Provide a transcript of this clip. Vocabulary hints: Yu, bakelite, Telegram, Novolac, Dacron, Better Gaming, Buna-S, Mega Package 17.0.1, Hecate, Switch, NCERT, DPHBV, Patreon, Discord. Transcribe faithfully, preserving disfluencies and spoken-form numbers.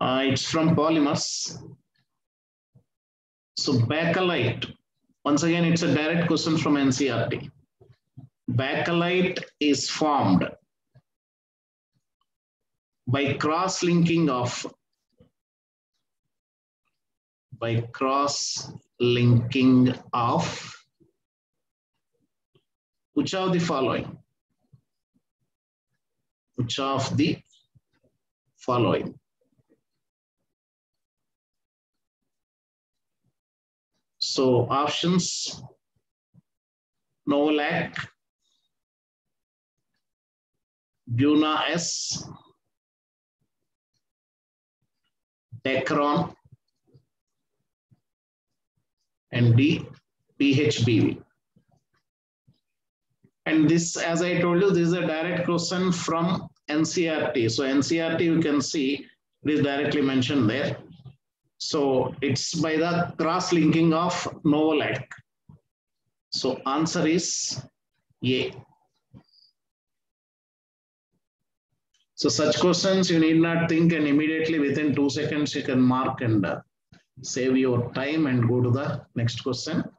Uh, it's from polymers. So bakelite, once again, it's a direct question from N C E R T. Bakelite is formed by cross-linking of by cross-linking of which of the following? Which of the following? So options, Novolac, Buna-S, Dacron, and D, P H B V. And this, as I told you, this is a direct question from N C E R T. So N C E R T, you can see, it is directly mentioned there. So it's by the cross-linking of Novolac. So answer is A. So such questions, you need not think, and immediately within two seconds, you can mark and uh, save your time and go to the next question.